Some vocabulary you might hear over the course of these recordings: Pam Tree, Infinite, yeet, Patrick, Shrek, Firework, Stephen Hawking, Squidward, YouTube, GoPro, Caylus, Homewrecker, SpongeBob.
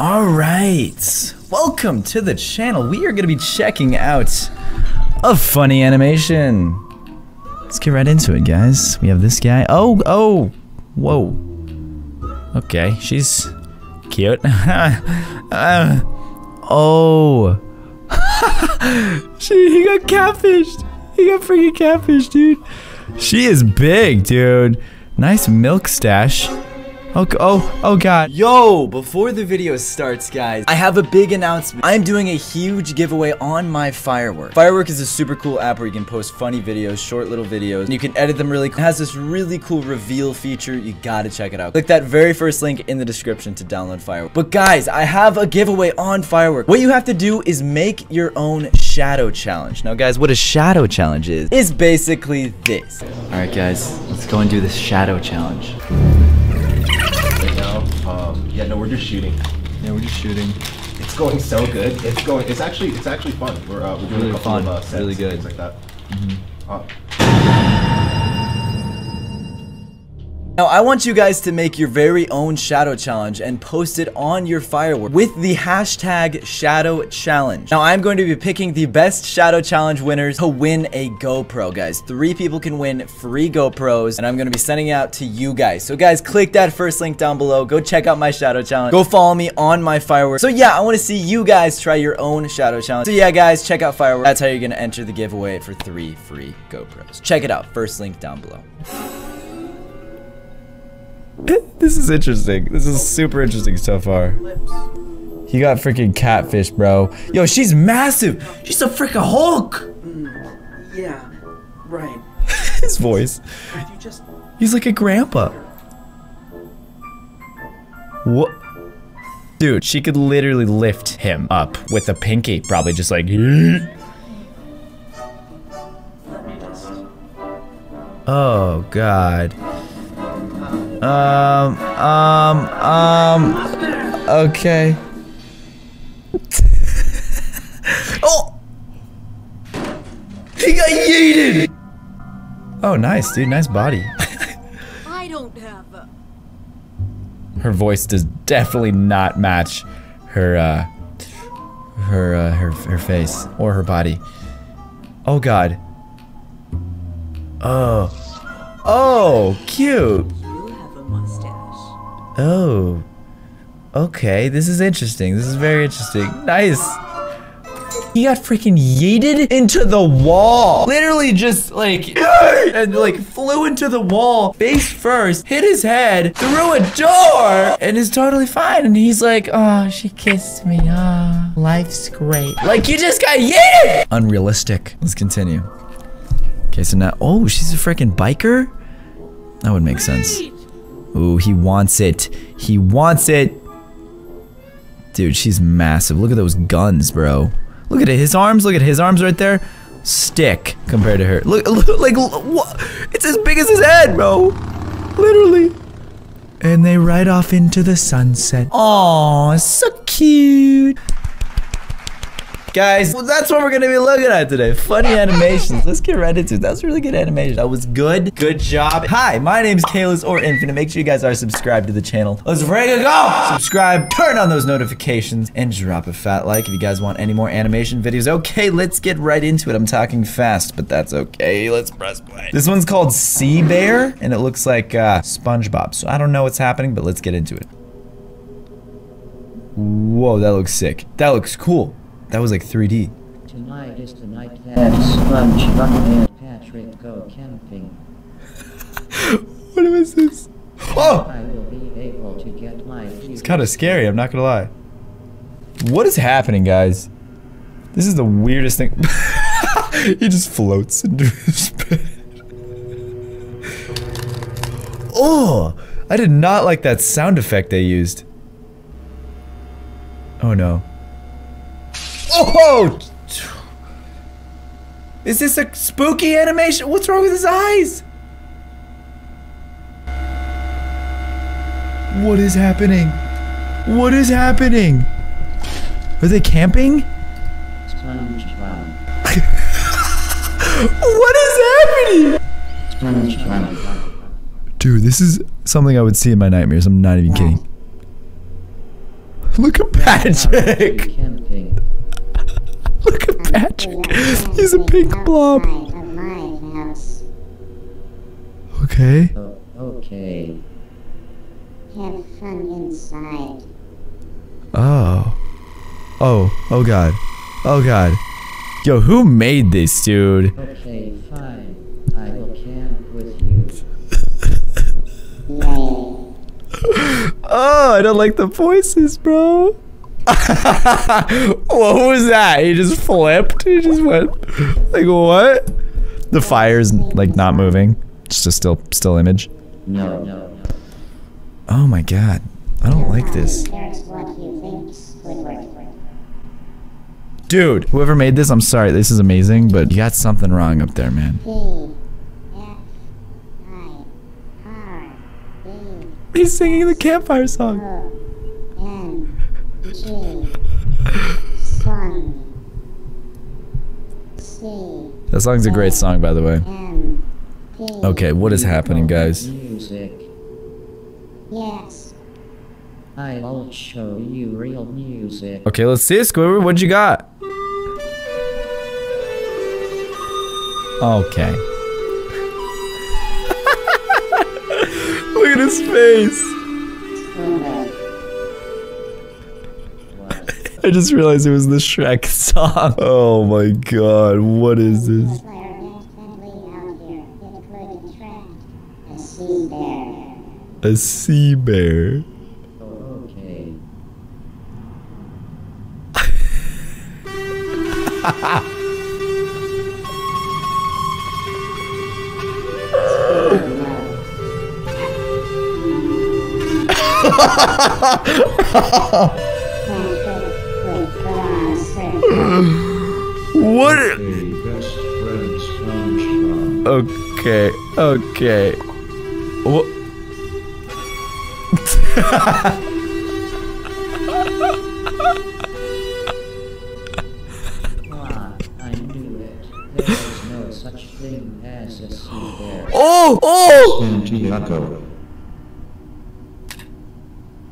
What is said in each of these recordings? All right, welcome to the channel. We are gonna be checking out a funny animation. Let's get right into it, guys. We have this guy. Oh, whoa. Okay, she's cute. Oh. He got catfished. He got freaking catfished, dude. She is big, dude. Nice milk stash. Oh god. Yo, before the video starts, guys, I have a big announcement. I'm doing a huge giveaway on my Firework. Firework is a super cool app where you can post funny videos, short little videos, and you can edit them really cool. It has this really cool reveal feature. You gotta check it out. Click that very first link in the description to download Firework. But guys, I have a giveaway on Firework. What you have to do is make your own shadow challenge. Now guys, what a shadow challenge is basically this. Alright guys, let's go and do this shadow challenge. Yeah, no, we're just shooting. Yeah, we're just shooting. It's going so good. It's actually fun. We're doing really a couple fun, of sets really good. And things like that. Mm-hmm. Now, I want you guys to make your very own shadow challenge and post it on your Firework with the hashtag shadow challenge. Now, I'm going to be picking the best shadow challenge winners to win a GoPro, guys. 3 people can win free GoPros, and I'm going to be sending it out to you guys. So, guys, click that first link down below. Go check out my shadow challenge. Go follow me on my Firework. So, yeah, I want to see you guys try your own shadow challenge. So, yeah, guys, check out Firework. That's how you're going to enter the giveaway for 3 free GoPros. Check it out. First link down below. This is interesting. This is super interesting so far. He got freaking catfish, bro. Yo, she's massive. She's a freaking Hulk. Yeah, right. His voice. He's like a grandpa. What? Dude, she could literally lift him up with a pinky. Probably just like. Oh, God. Okay. Oh! He got yeeted! Oh, nice, dude. Nice body. I don't have a... Her voice does definitely not match her, her face or her body. Oh, God. Oh. Oh, cute. Oh, okay, this is interesting. This is very interesting. Nice. He got freaking yeeted into the wall. Literally just like, and like flew into the wall face first, hit his head through a door, and is totally fine. And he's like, oh, she kissed me. Ah, oh, life's great. Like, you just got yeeted. Unrealistic. Let's continue. Okay, so now, oh, she's a freaking biker? That would make sense. Ooh, he wants it. He wants it. Dude, she's massive. Look at those guns, bro. Look at it. His arms. Look at his arms right there. Stick compared to her. Look like, what? It's as big as his head, bro. Literally. And they ride off into the sunset. Aw, so cute. Guys, well, that's what we're gonna be looking at today. Funny animations. Let's get right into it. That was really good animation. That was good. Good job. Hi, my name's Caylus or Infinite. Make sure you guys are subscribed to the channel. Let's freaking go! Subscribe, turn on those notifications, and drop a fat like if you guys want any more animation videos. Okay, let's get right into it. I'm talking fast, but that's okay. Let's press play. This one's called Sea Bear, and it looks like SpongeBob. So I don't know what's happening, but let's get into it. Whoa, that looks sick. That looks cool. That was like 3D. Tonight is the night that SpongeBob and Patrick go camping. What is this? Oh! I will be able to get my it's kind of scary, I'm not gonna lie. What is happening, guys? This is the weirdest thing. He just floats into his bed. Oh! I did not like that sound effect they used. Oh no. Oh! Is this a spooky animation? What's wrong with his eyes? What is happening? What is happening? Are they camping? SpongeBob. What is happening? SpongeBob. Dude, this is something I would see in my nightmares. I'm not even kidding. Look at Patrick. Look at Patrick. He's a pink blob. Okay. Okay. Have fun inside. Oh. Oh. Oh god. Oh god. Yo, who made this, dude? Okay, fine. I will camp with you. Oh, I don't like the voices, bro. What was that? He just flipped. He just went like what? The fire's like not moving. It's just a still image. No, no, no. Oh my god. I don't like this. Dude, whoever made this, I'm sorry. This is amazing, but you got something wrong up there, man. He's singing the campfire song. That song's a great song, by the way. Okay, what is happening, guys? Yes. I will show you real music. Okay, let's see, Squidward. What you got? Okay. Look at his face. I just realized it was the Shrek song. Oh my god, what is this? A sea bear. Okay. What? Okay. Okay. What? I knew it. There is no such thing as a sea bear. Oh! Oh! Santiago.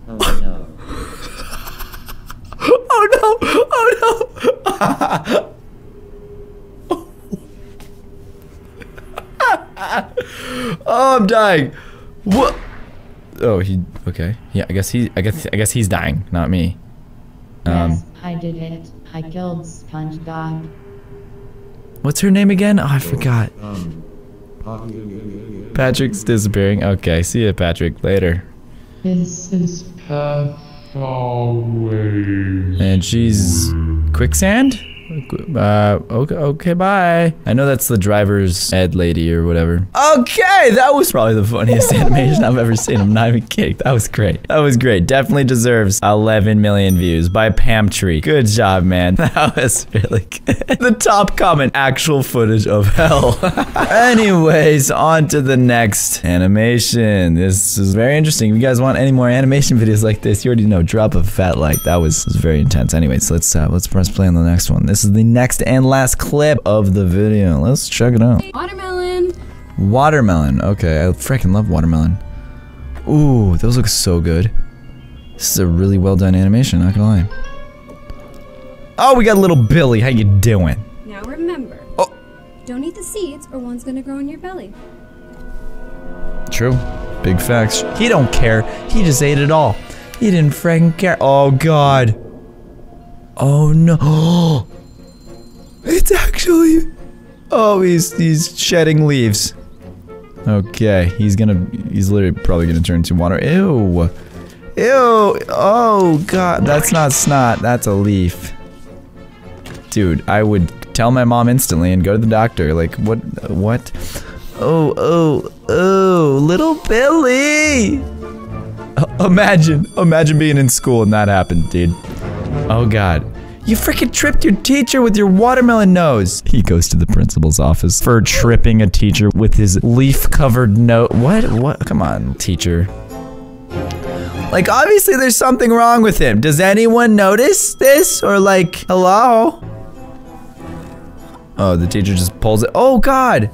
Oh no. Oh no! Oh no! Oh, I'm dying. What? Oh, he okay. Yeah, I guess he's dying, not me. Yes, I did it. I killed SpongeBob. What's her name again? Oh, I forgot. Patrick's disappearing. Okay, see ya, Patrick. Later. This is perfect. And she's quicksand. Okay, bye. I know that's the driver's head lady or whatever. Okay, that was probably the funniest animation I've ever seen. I'm not even kidding. That was great. That was great. Definitely deserves 11 million views by Pam Tree. Good job, man. That was really good. The top comment, actual footage of hell. Anyways, on to the next animation. This is very interesting. If you guys want any more animation videos like this, you already know, drop a fat like. That was very intense. Anyways, let's press play on the next one. This is the next and last clip of the video. Let's check it out. Watermelon. Watermelon. Okay, I freaking love watermelon. Ooh, those look so good. This is a really well done animation, not gonna lie. Oh, we got little Billy. How you doing? Now remember, don't eat the seeds or one's gonna grow in your belly. True. Big facts. He don't care. He just ate it all. He didn't freaking care. Oh god. Oh no. It's actually... Oh, he's shedding leaves. Okay, he's literally probably gonna turn into water. Ew. Ew. Oh god, that's not snot, that's a leaf. Dude, I would tell my mom instantly and go to the doctor. Like, what? Oh, oh, oh, little Billy! Imagine being in school and that happened, dude. Oh god. You freaking tripped your teacher with your watermelon nose. He goes to the principal's office for tripping a teacher with his leaf-covered nose. What? What? Come on, teacher. Like, obviously there's something wrong with him. Does anyone notice this? Or like, hello? Oh, the teacher just pulls it. Oh, God.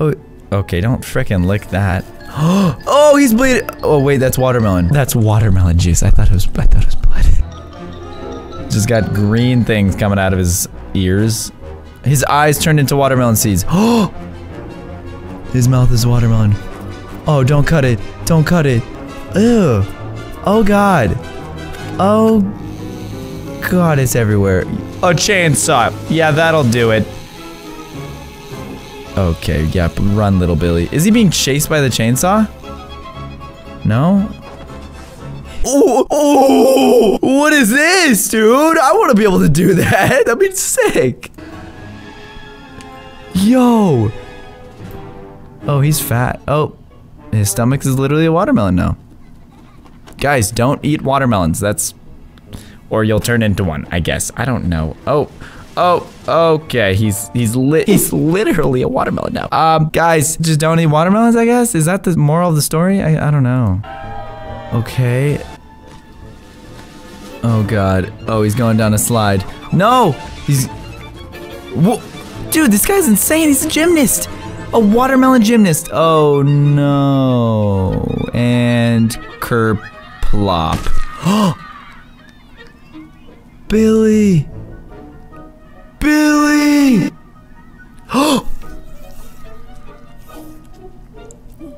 Oh, okay, don't freaking lick that. Oh, he's bleeding. Oh wait, that's watermelon. That's watermelon juice. I thought it was blood. Just got green things coming out of his ears. His eyes turned into watermelon seeds. Oh! His mouth is watermelon. Oh, don't cut it. Don't cut it. Ew. Oh god. Oh god, it's everywhere. A chainsaw. Yeah, that'll do it. Okay, yeah, run, little Billy. Is he being chased by the chainsaw? No? Oh, oh! What is this, dude? I want to be able to do that. That'd be sick. Yo! Oh, he's fat. Oh, his stomach is literally a watermelon now. Guys, don't eat watermelons. That's... or you'll turn into one, I guess. I don't know. Oh. Oh, okay, he's literally a watermelon now. Guys, just don't eat watermelons, I guess? Is that the moral of the story? I don't know. Okay. Oh god. Oh, he's going down a slide. No! He's... whoa! Dude, this guy's insane, he's a gymnast! A watermelon gymnast! Oh no... and... kerplop. Billy! Billy! Oh!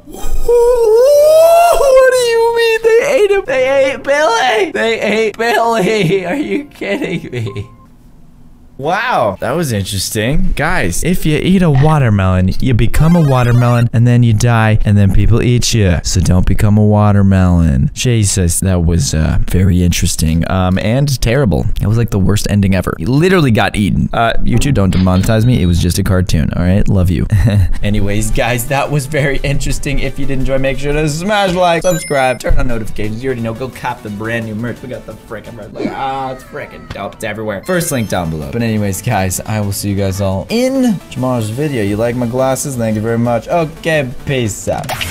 What do you mean they ate him? They ate Billy! They ate Billy! Are you kidding me? Wow, that was interesting. Guys, if you eat a watermelon, you become a watermelon, and then you die, and then people eat you. So don't become a watermelon. Jesus, that was very interesting and terrible. It was like the worst ending ever. It literally got eaten. YouTube, don't demonetize me. It was just a cartoon, all right? Love you. Anyways, guys, that was very interesting. If you did enjoy, make sure to smash like, subscribe, turn on notifications. You already know, go cop the brand new merch. We got the freaking red light. Ah, it's freaking dope. It's everywhere. First link down below. But anyways, guys, I will see you guys all in tomorrow's video. You like my glasses? Thank you very much. Okay, peace out.